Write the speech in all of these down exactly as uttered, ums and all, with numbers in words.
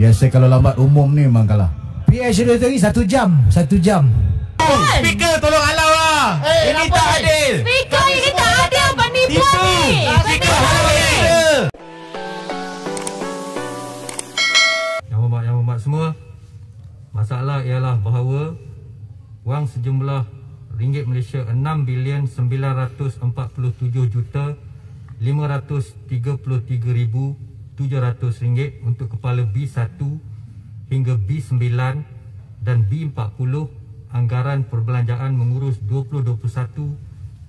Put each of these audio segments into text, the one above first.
biasa kalau lambat umum ni memang kalah. P H sudah tadi satu jam, satu jam. Speaker tolong halau lah. Hey, ini tak adil. Speaker ini tak adil, penipu ni. Speaker halau ni. Yang hormat, yang hormat semua. Masalah ialah bahawa wang sejumlah ringgit Malaysia enam bilion sembilan ratus empat puluh tujuh juta lima ratus tiga puluh tiga ribu tujuh ratus ringgit untuk kepala B satu hingga B sembilan dan B empat puluh anggaran perbelanjaan mengurus dua ribu dua puluh satu,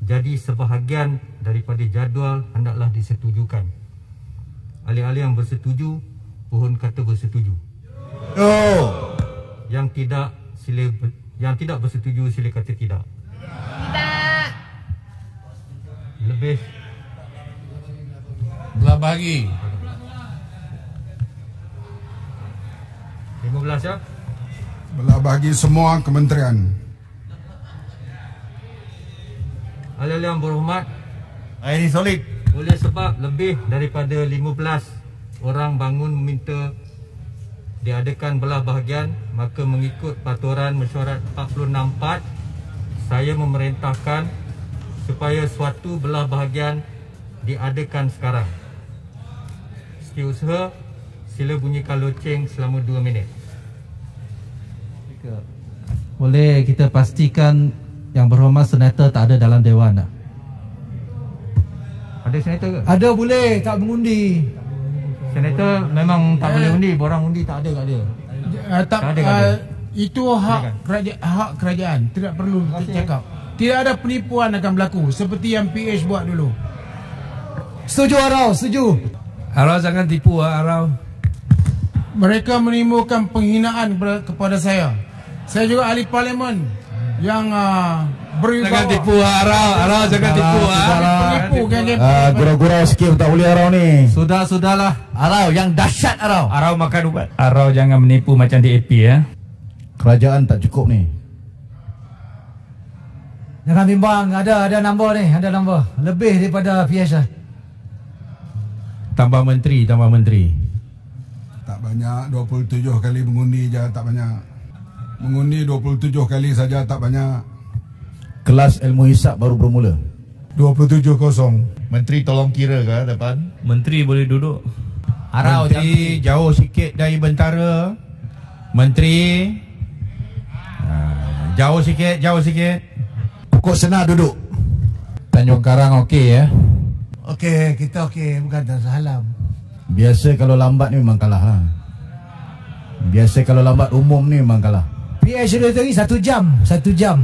jadi sebahagian daripada jadual hendaklah disetujukan. Alih-alih yang bersetuju, pohon kata bersetuju. Oh. Yang tidak sila ber, yang tidak bersetuju sila kata tidak. Tidak. Lebih belah bahagi. lima belas ya. Belah bahagi semua kementerian. Alih-alih yang berhormat, ini solid. Oleh sebab lebih daripada lima belas orang bangun meminta diadakan belah bahagian, maka mengikut peraturan mesyuarat empat puluh enam empat, saya memerintahkan supaya suatu belah bahagian diadakan sekarang. Setiausaha sila bunyikan loceng selama dua minit. Boleh kita pastikan yang berhormat senator tak ada dalam dewan tak? Ada senator ke? Ada, boleh tak mengundi. Senator memang tak boleh undi, borang undi tak ada kat dia. Uh, tak, tak ada kat dia. Uh, itu hak kerajaan, hak kerajaan, tidak perlu kita cakap. Tidak ada penipuan akan berlaku seperti yang P H buat dulu. Setuju Arau, setuju. Arau jangan tipu ah Arau. Mereka menimbulkan penghinaan kepada saya. Saya juga ahli parlimen yang uh, jangan tipu Arau, Arau jangan tipu ah. Gurau-gurau sikit tak boleh Arau ni. Sudah sudahlah Arau yang dahsyat Arau. Arau makan ubat. Arau jangan menipu macam D A P ya. Kerajaan tak cukup ni. Jangan bimbang, ada ada nombor ni, ada nombor. Lebih daripada P H lah. Tambah menteri, tambah menteri. Tak banyak, dua puluh tujuh kali mengundi je tak banyak. Mengundi dua puluh tujuh kali saja tak banyak. Kelas ilmu hisap baru bermula. dua puluh tujuh kosong. Menteri tolong kira ke depan. Menteri boleh duduk. Arau menteri cantik. Jauh sikit dari bentara. Menteri jauh sikit, jauh sikit. Pokok Senar duduk. Tanjung Karang okey ya. Okey, kita okey, bukan Darussalam. Biasa kalau lambat ni memang kalah lah. Biasa kalau lambat umum ni memang kalah. P H sudah tadi satu jam, satu jam.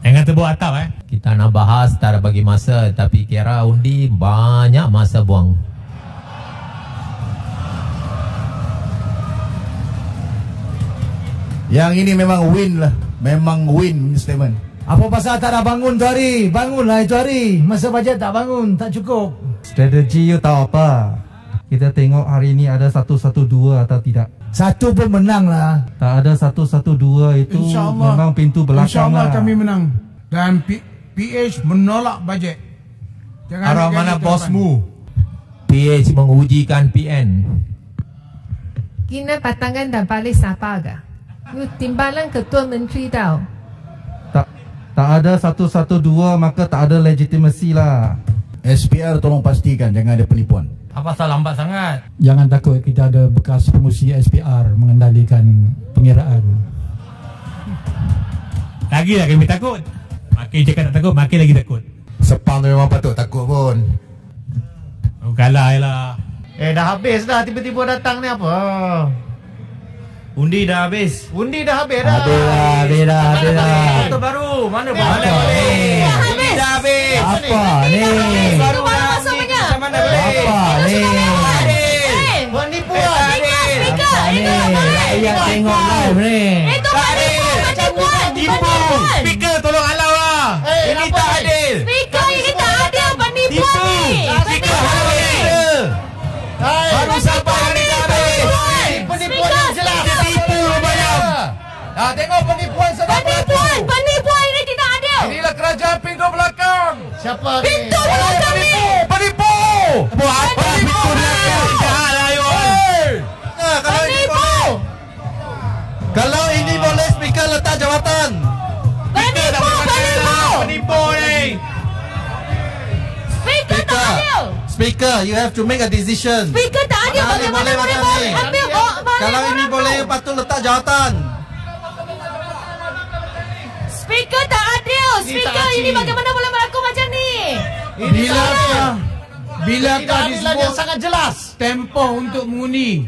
Jangan terbuk atap eh. Kita nak bahas tak ada bagi masa, tapi kira undi banyak masa buang. Yang ini memang win lah. Memang win statement. Apa pasal tak nak bangun tu hari? Bangunlah itu hari. Masa bajet tak bangun, tak cukup. Strategi you tahu apa? Kita tengok hari ini ada satu satu dua atau tidak. Satu pun menang lah. Tak ada satu satu dua itu memang pintu belakang. InsyaAllah kami menang. Dan P H menolak bajet. Arah mana bosmu? P H mengujikan P N. Kena patangan dan balik sapa ke? You timbalan ketua menteri tau. Tak, tak ada satu satu dua maka tak ada legitimasi lah. S P R tolong pastikan jangan ada penipuan. Apa salah lambat sangat? Jangan takut, kita ada bekas pengurusi S P R mengendalikan pengiraan. Lagi lah kami takut. Makin cakap tak takut, makin lagi takut. Sepang tu memang patut takut pun. Oh, kalah je lah. Eh dah habis dah, tiba-tiba datang ni apa? Undi dah habis. Undi dah habis dah. Habis dah, habis dah, habis dah. Motor baru, mana baru? Mana boleh? Undi dah habis. Apa ni? Baru dah. Mana boleh? Apa ni? Penipu lah. Apa ni? Yang tengok live ni. Itu tak adil. Macam buat. Tipu. Speaker tolong halau lah. Ini tak adil. Speaker ini tak adil. Penipu ni. Speaker halau ni. Baru siapa yang ni tak adil? Penipu ni jelas. Tipu banyak. Dah tengok penipuan sedang berlaku. Penipuan. Penipuan ini tidak adil. Inilah kerajaan pintu belakang. Siapa ni? Pintu belakang ni. Penipu. Buat apa pintu belakang? Jahatlah you all. Penipu. Speaker, you have to make a decision. Speaker tak adil. Bagaimana boleh ambil bawa balik? Kalau ini boleh, patut letak jawatan. Speaker tak adil. Speaker ini bagaimana boleh berlaku macam ni? Bila bila tadi semua sangat jelas. Tempoh untuk mengundi.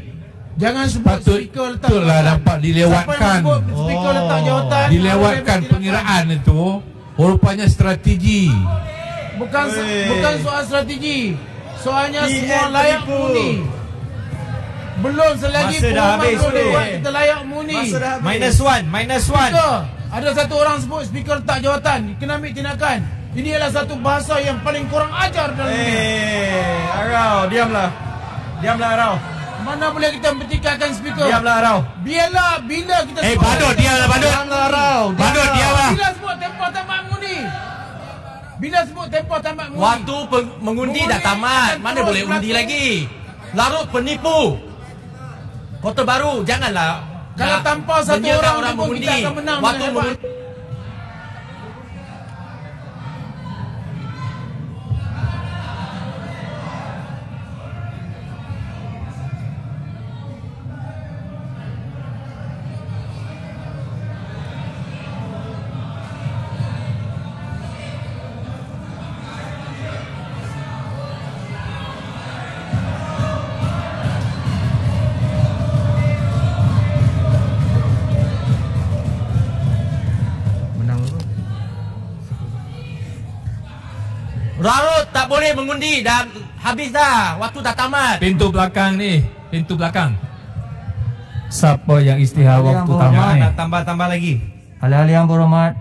Jangan sebut speaker letak. Itulah dapat dilewatkan. Speaker letak jawatan. Dilewatkan pengiraan itu. Rupanya strategi. Bukan hey. bukan soal strategi. Soalnya P N semua layak mengundi. Belum selagi pengumuman dibuat, kita layak mengundi. Minus one, minus one. Speaker, ada satu orang sebut speaker letak jawatan, kena ambil tindakan. Ini adalah satu bahasa yang paling kurang ajar dalam dunia. Hey, Arau, diamlah. Diamlah Arau. Mana boleh kita mempertikaikan speaker? Diamlah Arau. Biarlah bila kita hey, semua. Eh, badut dia lah badut. Diamlah Arau. Badut dia lah. Bila semua tempoh tamat mengundi. Bila sebut tempoh tamat mengundi. Waktu mengundi dah tamat. Mana boleh undi lagi. Larut penipu. Kota Baru, janganlah. Kalau tanpa satu orang pun kita akan menang. Waktu mengundi. Larut tak boleh mengundi. Dah habis dah. Waktu dah tamat. Pintu belakang ni. Pintu belakang. Siapa yang istihar waktu tamat ni? Tambah-tambah lagi. Hal-hal yang berhormat,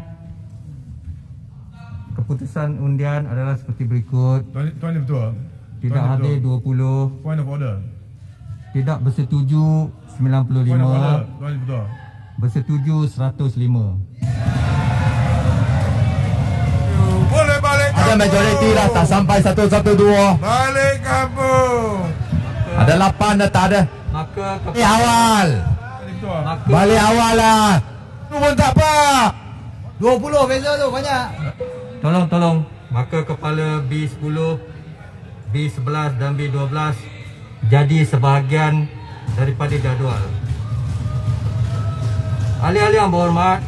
keputusan undian adalah seperti berikut. Tuan Ni betul? Tidak hadir dua puluh. Point of order. Tidak bersetuju sembilan puluh lima. Point of order. Tuan Ni betul? Bersetuju seratus lima. Ada majoriti dah tak sampai satu satu dua. Balik kampung. Ada lapan dah tak ada. Maka eh awal. Maka balik awal lah. Tu pun tak apa. dua puluh beza tu banyak. Tolong tolong. Maka kepala B sepuluh, B sebelas dan B dua belas jadi sebahagian daripada jadual. Ahli-ahli yang berhormat,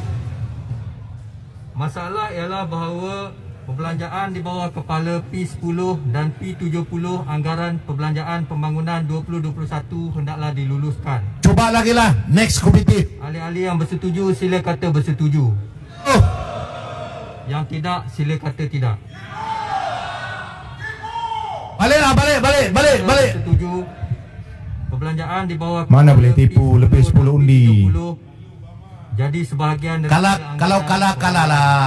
masalah ialah bahawa perbelanjaan di bawah kepala P sepuluh dan P tujuh puluh anggaran perbelanjaan pembangunan dua ribu dua puluh satu hendaklah diluluskan. Cuba lagi lah next komiti. Ahli-ahli yang bersetuju sila kata bersetuju. Oh. Yang tidak sila kata tidak. Baliklah balik balik balik balik. Bersetuju. Perbelanjaan di bawah mana boleh tipu lebih sepuluh undi. Jadi sebahagian kalah kalau kalah kalahlah.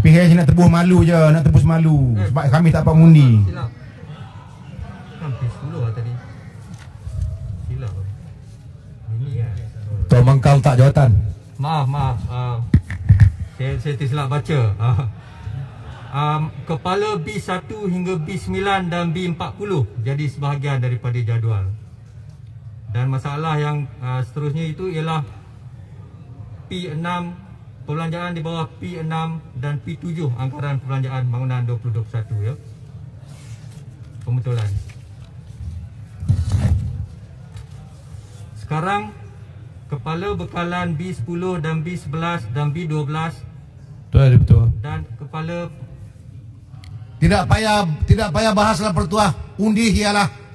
P H nak tebus malu je, nak tebus malu sebab kami tak dapat mengundi. Tuan Mangkau tak jawatan. Maaf, maaf. Uh, saya, saya tersilap baca. Uh, um, kepala B satu hingga B sembilan dan B empat puluh jadi sebahagian daripada jadual. Dan masalah yang uh, seterusnya itu ialah P enam. Perbelanjaan di bawah P enam dan P tujuh anggaran perbelanjaan bangunan dua ribu dua puluh satu ya. Pembetulan. Sekarang kepala bekalan B sepuluh dan B sebelas dan B dua belas. Betul betul. Dan kepala tidak payah tidak payah bahaslah pertuah. Undi hialah.